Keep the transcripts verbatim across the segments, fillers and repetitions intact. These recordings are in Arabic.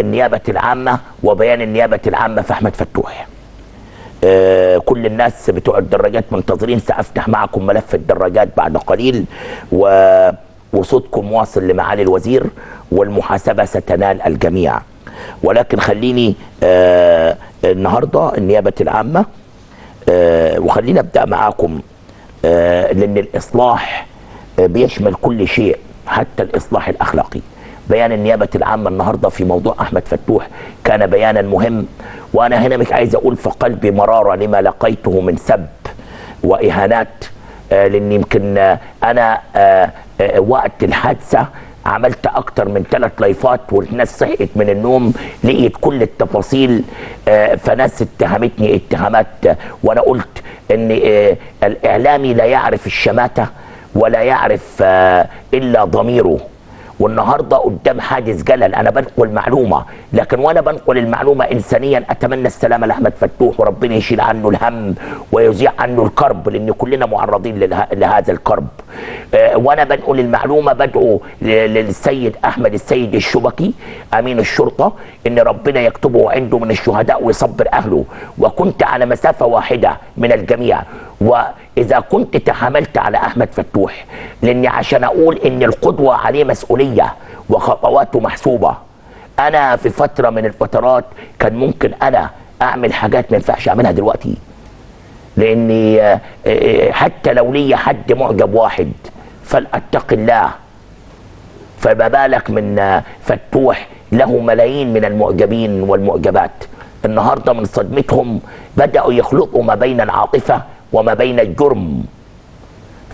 النيابة العامة وبيان النيابة العامة في أحمد فتوح. آه كل الناس بتوع الدراجات منتظرين. سأفتح معكم ملف الدراجات بعد قليل، و... وصوتكم واصل لمعالي الوزير والمحاسبة ستنال الجميع. ولكن خليني آه النهاردة النيابة العامة، آه وخليني أبدأ معكم، آه لأن الإصلاح بيشمل كل شيء حتى الإصلاح الأخلاقي. بيان النيابة العامة النهاردة في موضوع أحمد فتوح كان بيانا مهم، وأنا هنا مش عايز أقول في قلبي مرارة لما لقيته من سب وإهانات، لأن يمكن أنا وقت الحادثة عملت أكتر من ثلاث لايفات والناس صحيت من النوم لقيت كل التفاصيل، فناس اتهمتني اتهامات، وأنا قلت أن الإعلامي لا يعرف الشماتة ولا يعرف إلا ضميره. والنهارده قدام حادث جلل، انا بنقل معلومه، لكن وانا بنقل المعلومه انسانيا اتمنى السلامه لاحمد فتوح، وربنا يشيل عنه الهم ويزيع عنه الكرب، لان كلنا معرضين لهذا الكرب. أه وانا بنقل المعلومه بدعو للسيد احمد السيد الشبكي امين الشرطه ان ربنا يكتبه عنده من الشهداء ويصبر اهله، وكنت على مسافه واحده من الجميع. وإذا كنت تحاملت على أحمد فتوح لأني عشان أقول إن القدوة عليه مسؤولية وخطواته محسوبة. أنا في فترة من الفترات كان ممكن أنا أعمل حاجات ما ينفعش أعملها دلوقتي، لأني حتى لو لي حد معجب واحد فلأتق الله، فما بالك من فتوح له ملايين من المعجبين والمعجبات. النهاردة من صدمتهم بدأوا يخلطوا ما بين العاطفة وما بين الجرم،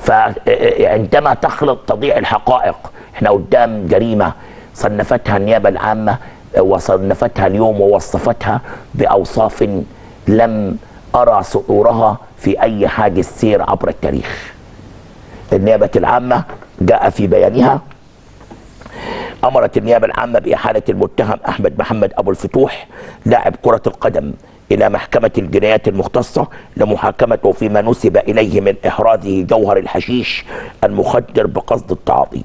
فعندما تخلط تضيع الحقائق. احنا قدام جريمة صنفتها النيابة العامة وصنفتها اليوم ووصفتها بأوصاف لم أرى صدورها في أي حادث سير عبر التاريخ. النيابة العامة جاء في بيانها: أمرت النيابة العامة بإحالة المتهم أحمد محمد أبو الفتوح لاعب كرة القدم إلى محكمة الجنايات المختصة لمحاكمته فيما نسب إليه من إحرازه جوهر الحشيش المخدر بقصد التعاطي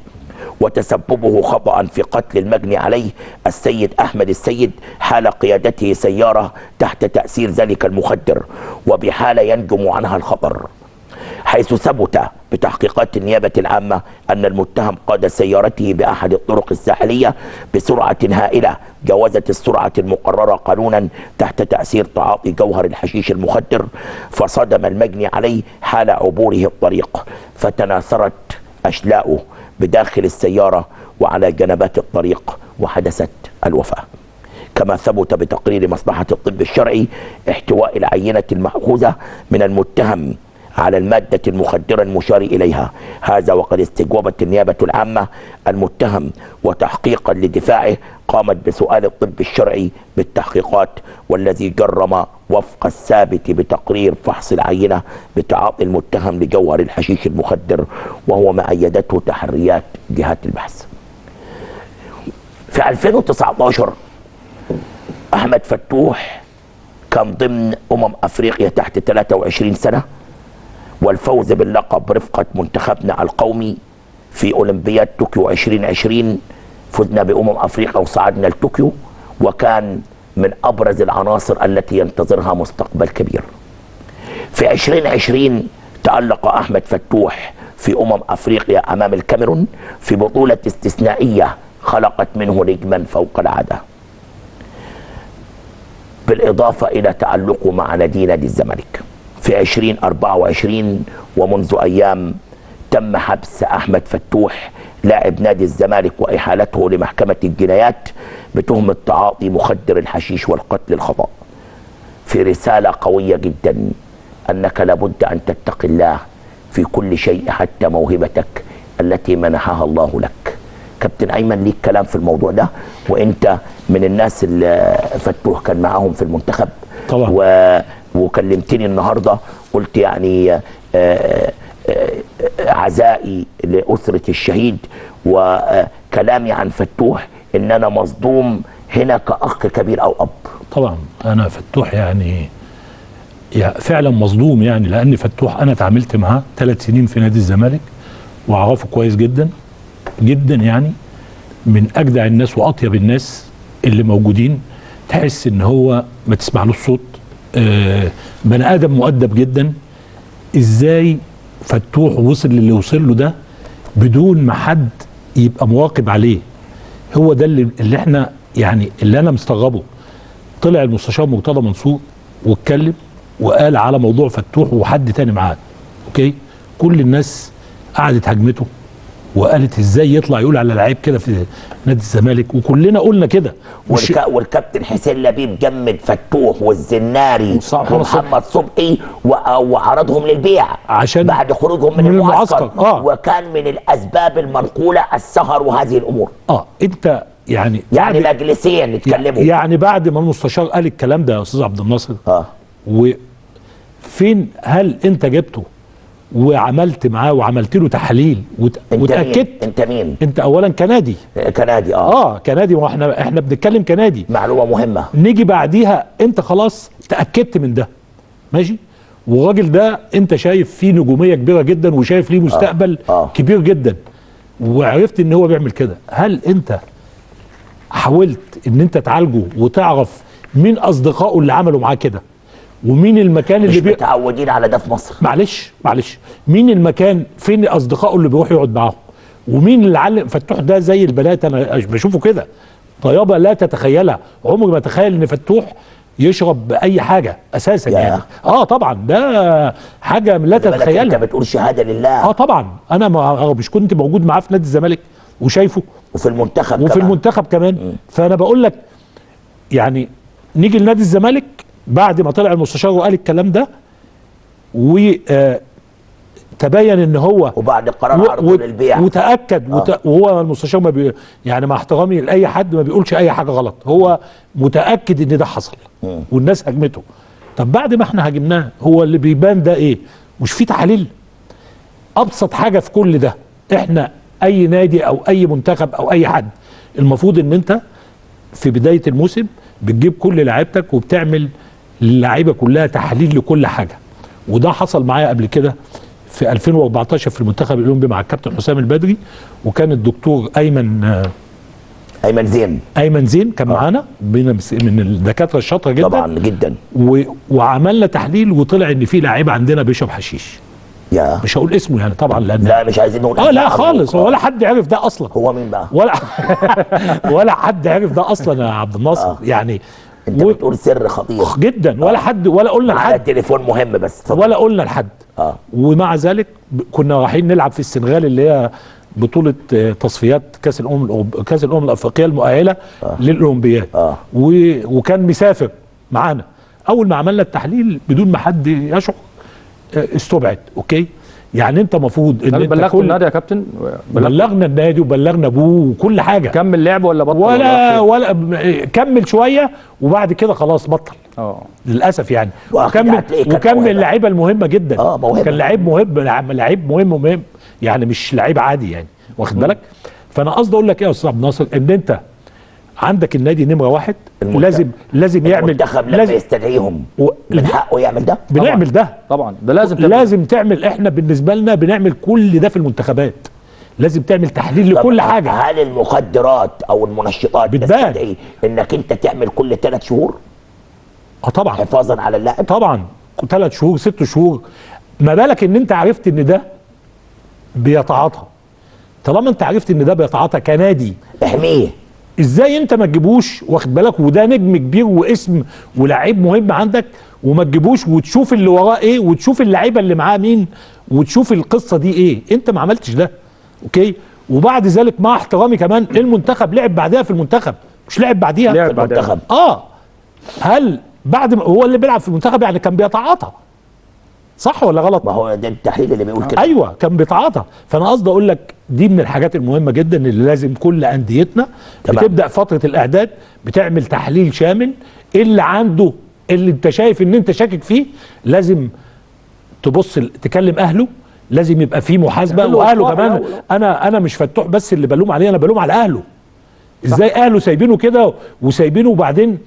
وتسببه خطأ في قتل المجني عليه السيد أحمد السيد حال قيادته سيارة تحت تأثير ذلك المخدر، وبحالة ينجم عنها الخطر، حيث ثبت بتحقيقات النيابة العامة أن المتهم قاد سيارته بأحد الطرق الساحلية بسرعة هائلة جاوزت السرعة المقررة قانونا تحت تأثير تعاطي جوهر الحشيش المخدر، فصدم المجني عليه حال عبوره الطريق، فتناثرت أشلاؤه بداخل السيارة وعلى جنبات الطريق وحدثت الوفاة. كما ثبت بتقرير مصلحة الطب الشرعي احتواء العينة المأخوذة من المتهم على المادة المخدرة المشار إليها. هذا وقد استجوبت النيابة العامة المتهم، وتحقيقا لدفاعه قامت بسؤال الطب الشرعي بالتحقيقات، والذي جرم وفق الثابت بتقرير فحص العينة بتعاطي المتهم لجوهر الحشيش المخدر، وهو ما أيدته تحريات جهات البحث. في ألفين وتسعة عشر أحمد فتوح كان ضمن أمم أفريقيا تحت ثلاثة وعشرين سنة، والفوز باللقب رفقة منتخبنا القومي في أولمبياد طوكيو ألفين وعشرين. فزنا بأمم أفريقيا وصعدنا لطوكيو، وكان من أبرز العناصر التي ينتظرها مستقبل كبير. في ألفين وعشرين تألق أحمد فتوح في أمم أفريقيا أمام الكاميرون في بطولة استثنائية خلقت منه نجما فوق العادة، بالإضافة إلى تألقه مع نادي نادي الزمالك. في ألفين وأربعة وعشرين ومنذ أيام تم حبس أحمد فتوح لاعب نادي الزمالك وإحالته لمحكمة الجنايات بتهمة تعاطي مخدر الحشيش والقتل الخطأ. في رسالة قوية جدا: أنك لابد أن تتقي الله في كل شيء حتى موهبتك التي منحها الله لك. كابتن أيمن، ليك كلام في الموضوع ده، وأنت من الناس اللي فتوح كان معاهم في المنتخب طبعا، و وكلمتني النهارده قلت يعني عزائي لأسرة الشهيد وكلامي عن فتوح ان انا مصدوم هنا كأخ كبير او اب. طبعا انا فتوح يعني فعلا مصدوم، يعني لان فتوح انا اتعاملت معاه ثلاث سنين في نادي الزمالك واعرفه كويس جدا جدا، يعني من اجدع الناس واطيب الناس اللي موجودين تحس ان هو ما تسمعلوش صوت. آه بني ادم مؤدب جدا. ازاي فتوح وصل للي وصل له ده بدون ما حد يبقى مواقب عليه؟ هو ده اللي, اللي احنا يعني اللي انا مستغربه. طلع المستشار مرتضى منصور واتكلم وقال على موضوع فتوح وحد تاني معاه، اوكي؟ كل الناس قعدت هجمته وقالت ازاي يطلع يقول على لعيب كده في نادي الزمالك، وكلنا قلنا كده. والك... والكابتن حسين لبيب جمد فتوح والزناري ومحمد صبحي وعرضهم للبيع عشان بعد خروجهم من, من المعسكر, المعسكر. آه. وكان من الاسباب المنقوله السهر وهذه الامور. اه انت يعني يعني بعد... مجلسين اتكلموا يعني بعد ما المستشار قال الكلام ده يا استاذ عبد الناصر، اه وفين هل انت جبته وعملت معاه وعملت له تحليل وت... انت وتاكدت انت مين؟ انت اولا كنادي كنادي اه اه كنادي، واحنا احنا بنتكلم كنادي. معلومه مهمه. نيجي بعديها انت خلاص تاكدت من ده، ماشي؟ والراجل ده انت شايف فيه نجوميه كبيره جدا وشايف ليه مستقبل آه. آه. كبير جدا، وعرفت ان هو بيعمل كده. هل انت حاولت ان انت تعالجه وتعرف مين اصدقائه اللي عملوا معاه كده؟ ومين المكان اللي بي... متعودين على ده في مصر. معلش معلش مين المكان، فين اصدقائه اللي بيروح يقعد معاهم؟ ومين اللي علم فتوح ده زي البنات؟ انا بشوفه كده طيابه لا تتخيلها. عمري ما اتخيل ان فتوح يشرب باي حاجه اساسا يعني. يعني اه طبعا ده حاجه لا تتخيلها. انت بتقول شهاده لله. اه طبعا انا مش كنت موجود معاه في نادي الزمالك وشايفه وفي المنتخب وفي كمان. المنتخب كمان م. فانا بقول لك يعني نيجي لنادي الزمالك بعد ما طلع المستشار وقال الكلام ده وتبين ان هو وبعد قرار عرضه للبيع وتاكد آه. وت... وهو المستشار ما بي... يعني مع احترامي لاي حد ما بيقولش اي حاجه غلط، هو متاكد ان ده حصل م. والناس هاجمته. طب بعد ما احنا هاجمناه هو اللي بيبان ده ايه؟ مش في تحاليل؟ ابسط حاجه في كل ده احنا اي نادي او اي منتخب او اي حد المفروض ان انت في بدايه الموسم بتجيب كل لعيبتك وبتعمل اللعيبه كلها تحليل لكل حاجه، وده حصل معايا قبل كده في ألفين وأربعتاشر في المنتخب الاولمبي مع الكابتن حسام البدري، وكان الدكتور ايمن ايمن زين ايمن زين كان معانا من الدكاتره الشاطره جدا طبعا جدا، و... وعملنا تحليل وطلع ان في لعيب عندنا بيشرب حشيش. يا مش هقول اسمه يعني طبعا لان لا مش عايزين نقول اه لا خالص، ولا حد عرف ده اصلا. هو مين بقى؟ ولا ولا حد عرف ده اصلا يا عبد الناصر. آه. يعني انت و... بتقول سر خطير جدا. آه. ولا حد ولا قلنا لحد على التليفون مهم بس طبعا. ولا قلنا لحد. اه ومع ذلك كنا رايحين نلعب في السنغال اللي هي بطوله تصفيات كاس الامم الأوب... كاس الامم الافريقيه المؤهله آه. للاولمبياد. آه. و... وكان مسافر معانا. اول ما عملنا التحليل بدون ما حد يشعر استبعد، اوكي؟ يعني انت المفروض ان انت بلغت النادي يا كابتن. بلغنا النادي وبلغنا ابوه وكل حاجه. كمل لعب ولا بطل؟ ولا ولا, ولا كمل شويه وبعد كده خلاص بطل. اه للاسف يعني. وكمل وكمل اللعيبه المهمه جدا. اه موهبه. كان لعيب مهم لعيب مهم مهم يعني، مش لعيب عادي يعني، واخد بالك؟ فانا قصدي اقول لك ايه يا استاذ عبد الناصر، ان انت عندك النادي نمره واحد لازم لازم يعمل. المنتخب لما يستدعيهم و... من حقه يعمل ده. بنعمل ده طبعا، ده لازم تعمل. لازم تعمل، احنا بالنسبه لنا بنعمل كل ده في المنتخبات، لازم تعمل تحليل لكل حاجه. هل المخدرات او المنشطات بتستدعي انك انت تعمل كل ثلاث شهور؟ اه طبعا حفاظا على اللاعب طبعا. ثلاث شهور ست شهور، ما بالك ان انت عرفت ان ده بيتعاطى. طالما انت عرفت ان ده بيتعاطى كنادي احميه، ازاي انت ما تجيبوش، واخد بالك؟ وده نجم كبير واسم ولاعيب مهم عندك وما تجيبوش، وتشوف اللي وراه ايه وتشوف اللعيبه اللي معاه مين وتشوف القصه دي ايه. انت ما عملتش ده، اوكي؟ وبعد ذلك مع احترامي كمان المنتخب لعب بعدها في المنتخب، مش لعب بعديها لعب في المنتخب. اه هل بعد ما هو اللي بيلعب في المنتخب يعني كان بيتعاطى، صح ولا غلط؟ ما هو ده التحليل اللي بيقول كده. ايوه كان بيتعاطى. فانا قصدي اقول لك دي من الحاجات المهمه جدا اللي لازم كل انديتنا بتبدا فتره الاعداد بتعمل تحليل شامل. اللي عنده اللي انت شايف ان انت شاكك فيه لازم تبص تكلم اهله، لازم يبقى في محاسبه. واهله كمان، انا انا مش فتوح بس اللي بلوم عليه، انا بلوم على اهله. ازاي اهله سايبينه كده وسايبينه؟ وبعدين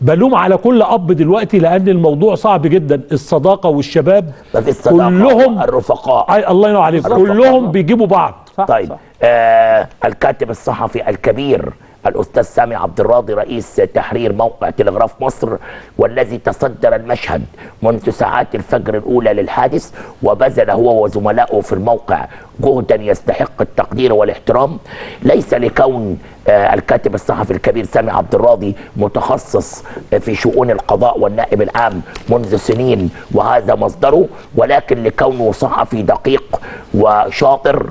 بلوم على كل اب دلوقتي لان الموضوع صعب جدا. الصداقه والشباب الصداقة كلهم الرفقاء، الله ينور عليك، كلهم بيجيبوا بعض. صح. طيب صح. آه الكاتب الصحفي الكبير الأستاذ سامي عبد الراضي رئيس تحرير موقع تلغراف مصر، والذي تصدر المشهد منذ ساعات الفجر الأولى للحادث، وبذل هو وزملائه في الموقع جهدا يستحق التقدير والاحترام، ليس لكون الكاتب الصحفي الكبير سامي عبد الراضي متخصص في شؤون القضاء والنائب العام منذ سنين وهذا مصدره، ولكن لكونه صحفي دقيق وشاطر.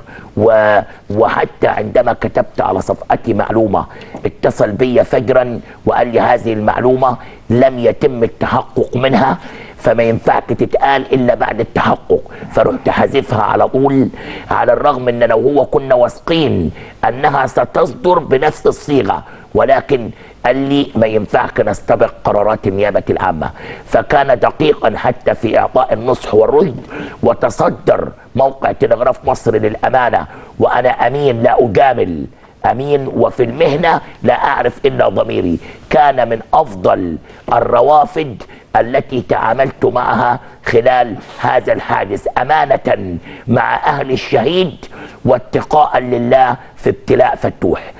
وحتى عندما كتبت على صفحتي معلومة اتصل بي فجرا وقال لي هذه المعلومة لم يتم التحقق منها، فما ينفعش تتقال الا بعد التحقق، فرحت حذفها على طول، على الرغم ان انا وهو كنا واثقين انها ستصدر بنفس الصيغه، ولكن قال لي ما ينفعش نستبق قرارات النيابه العامه، فكان دقيقا حتى في اعطاء النصح والرشد، وتصدر موقع تلغراف مصر للامانه، وانا امين لا اجامل، امين وفي المهنه لا اعرف الا ضميري، كان من افضل الروافد التي تعاملت معها خلال هذا الحادث، أمانة مع أهل الشهيد واتقاء لله في ابتلاء فتوح.